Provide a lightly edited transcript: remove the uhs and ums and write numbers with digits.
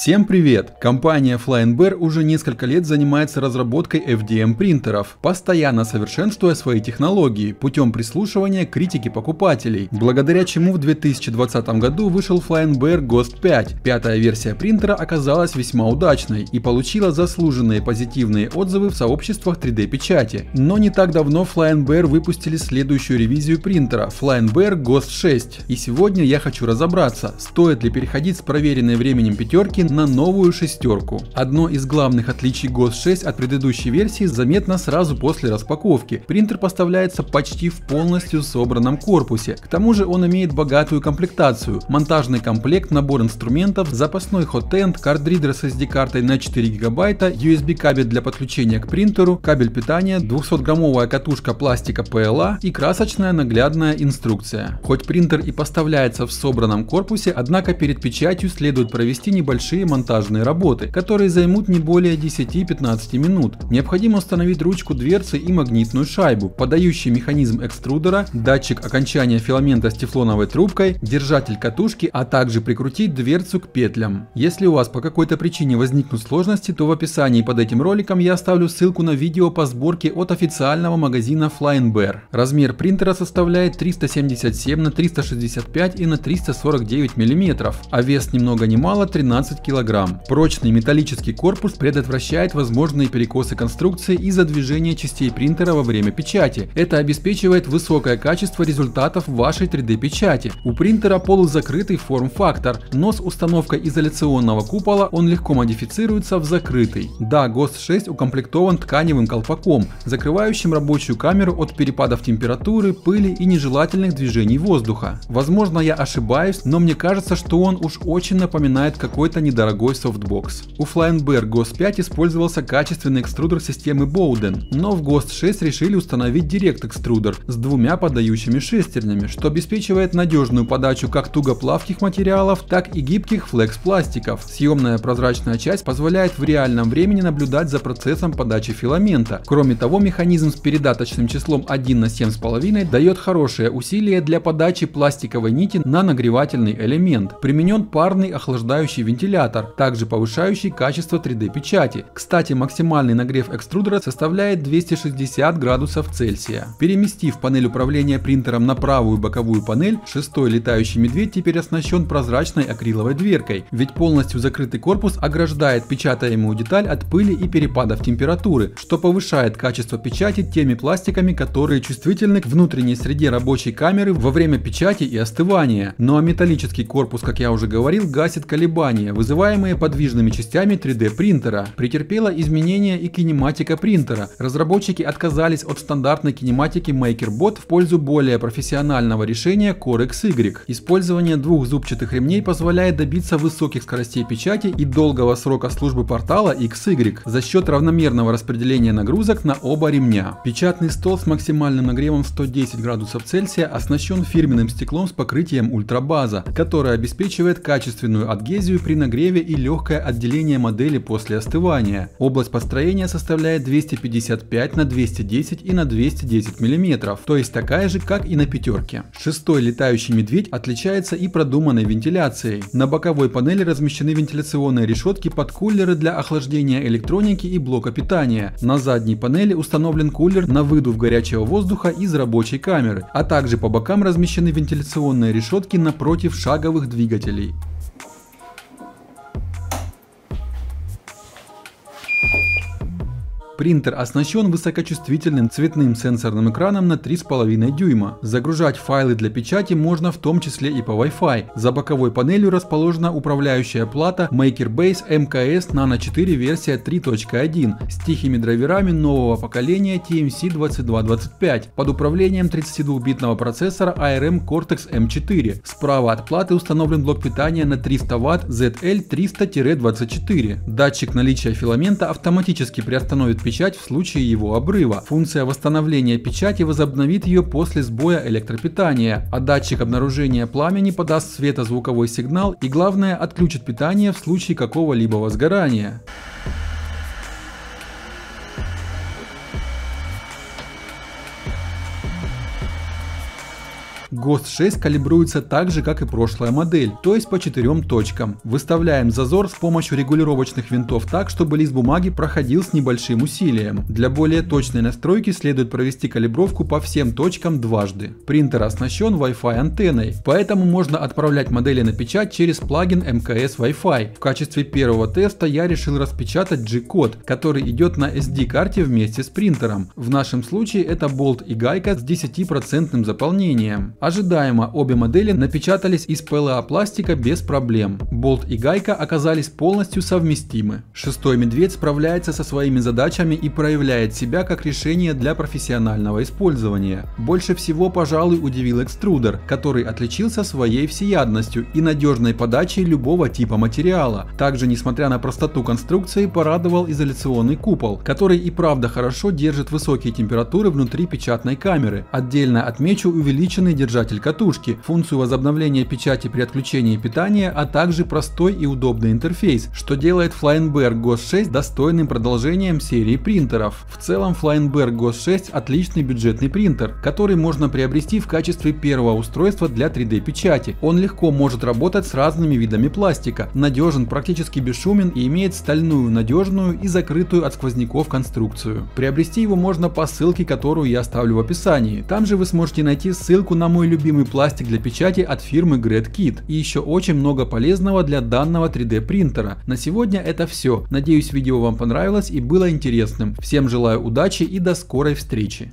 Всем привет! Компания Flying Bear уже несколько лет занимается разработкой FDM принтеров, постоянно совершенствуя свои технологии путем прислушивания критики покупателей, благодаря чему в 2020 году вышел Flying Bear Ghost 5. Пятая версия принтера оказалась весьма удачной и получила заслуженные позитивные отзывы в сообществах 3D-печати. Но не так давно Flying Bear выпустили следующую ревизию принтера Flying Bear Ghost 6. И сегодня я хочу разобраться, стоит ли переходить с проверенной временем пятерки на новую шестерку. Одно из главных отличий Ghost 6 от предыдущей версии заметно сразу после распаковки. Принтер поставляется почти в полностью собранном корпусе. К тому же он имеет богатую комплектацию: монтажный комплект, набор инструментов, запасной хот-энд, картридер с SD-картой на 4 гигабайта, USB-кабель для подключения к принтеру, кабель питания, 200-граммовая катушка пластика PLA и красочная наглядная инструкция. Хоть принтер и поставляется в собранном корпусе, однако перед печатью следует провести небольшие монтажные работы, которые займут не более 10-15 минут. Необходимо установить ручку дверцы и магнитную шайбу, подающий механизм экструдера, датчик окончания филамента с тефлоновой трубкой, держатель катушки, а также прикрутить дверцу к петлям. Если у вас по какой-то причине возникнут сложности, то в описании под этим роликом я оставлю ссылку на видео по сборке от официального магазина Flying Bear. Размер принтера составляет 377 на 365 и на 349 мм, а вес ни много ни мало 13 кг. Прочный металлический корпус предотвращает возможные перекосы конструкции из-за движения частей принтера во время печати. Это обеспечивает высокое качество результатов вашей 3D-печати. У принтера полузакрытый форм-фактор, но с установкой изоляционного купола он легко модифицируется в закрытый. Да, Ghost 6 укомплектован тканевым колпаком, закрывающим рабочую камеру от перепадов температуры, пыли и нежелательных движений воздуха. Возможно, я ошибаюсь, но мне кажется, что он уж очень напоминает какой-то недорогой софтбокс. У Flying Bear Ghost 5 использовался качественный экструдер системы Bowden, но в Ghost 6 решили установить Direct экструдер с двумя подающими шестернями, что обеспечивает надежную подачу как тугоплавких материалов, так и гибких флекс-пластиков. Съемная прозрачная часть позволяет в реальном времени наблюдать за процессом подачи филамента. Кроме того, механизм с передаточным числом 1 на 7,5 дает хорошее усилие для подачи пластиковой нити на нагревательный элемент. Применен парный охлаждающий вентилятор, также повышающий качество 3D-печати. Кстати, максимальный нагрев экструдера составляет 260 градусов Цельсия. Переместив панель управления принтером на правую боковую панель, шестой летающий медведь теперь оснащен прозрачной акриловой дверкой, ведь полностью закрытый корпус ограждает печатаемую деталь от пыли и перепадов температуры, что повышает качество печати теми пластиками, которые чувствительны к внутренней среде рабочей камеры во время печати и остывания. Ну а металлический корпус, как я уже говорил, гасит колебания, вызываемые подвижными частями 3D принтера. Претерпела изменения и кинематика принтера. Разработчики отказались от стандартной кинематики MakerBot в пользу более профессионального решения Core XY. Использование двух зубчатых ремней позволяет добиться высоких скоростей печати и долгого срока службы портала XY за счет равномерного распределения нагрузок на оба ремня. Печатный стол с максимальным нагревом 110 градусов Цельсия оснащен фирменным стеклом с покрытием ультрабаза, которое обеспечивает качественную адгезию при нагреве и легкое отделение модели после остывания. Область построения составляет 255 на 210 и на 210 мм, то есть такая же, как и на пятерке. Шестой летающий медведь отличается и продуманной вентиляцией. На боковой панели размещены вентиляционные решетки под кулеры для охлаждения электроники и блока питания. На задней панели установлен кулер на выдув горячего воздуха из рабочей камеры, а также по бокам размещены вентиляционные решетки напротив шаговых двигателей. Принтер оснащен высокочувствительным цветным сенсорным экраном на 3,5 дюйма. Загружать файлы для печати можно в том числе и по Wi-Fi. За боковой панелью расположена управляющая плата MakerBase MKS Nano 4 версия 3.1 с тихими драйверами нового поколения TMC 2225 под управлением 32-битного процессора ARM Cortex-M4. Справа от платы установлен блок питания на 300 Вт ZL300-24. Датчик наличия филамента автоматически приостановит печать в случае его обрыва. Функция восстановления печати возобновит ее после сбоя электропитания, а датчик обнаружения пламени подаст светозвуковой сигнал и, главное, отключит питание в случае какого-либо возгорания. Ghost 6 калибруется так же, как и прошлая модель, то есть по 4 точкам. Выставляем зазор с помощью регулировочных винтов так, чтобы лист бумаги проходил с небольшим усилием. Для более точной настройки следует провести калибровку по всем точкам дважды. Принтер оснащен Wi-Fi антенной, поэтому можно отправлять модели на печать через плагин МКС Wi-Fi. В качестве первого теста я решил распечатать G-код, который идет на SD-карте вместе с принтером. В нашем случае это болт и гайка с 10% заполнением. Ожидаемо, обе модели напечатались из PLA пластика без проблем. Болт и гайка оказались полностью совместимы. Шестой медведь справляется со своими задачами и проявляет себя как решение для профессионального использования. Больше всего, пожалуй, удивил экструдер, который отличился своей всеядностью и надежной подачей любого типа материала. Также, несмотря на простоту конструкции, порадовал изоляционный купол, который и правда хорошо держит высокие температуры внутри печатной камеры. Отдельно отмечу увеличенный держатель катушки, функцию возобновления печати при отключении питания, а также простой и удобный интерфейс, что делает Flying Bear Ghost 6 достойным продолжением серии принтеров. В целом Flying Bear Ghost 6 отличный бюджетный принтер, который можно приобрести в качестве первого устройства для 3D печати. Он легко может работать с разными видами пластика, надежен, практически бесшумен и имеет стальную, надежную и закрытую от сквозняков конструкцию. Приобрести его можно по ссылке, которую я оставлю в описании. Там же вы сможете найти ссылку на мой любимый пластик для печати от фирмы GratKit и еще очень много полезного для данного 3D принтера. На сегодня это все. Надеюсь, видео вам понравилось и было интересным. Всем желаю удачи и до скорой встречи.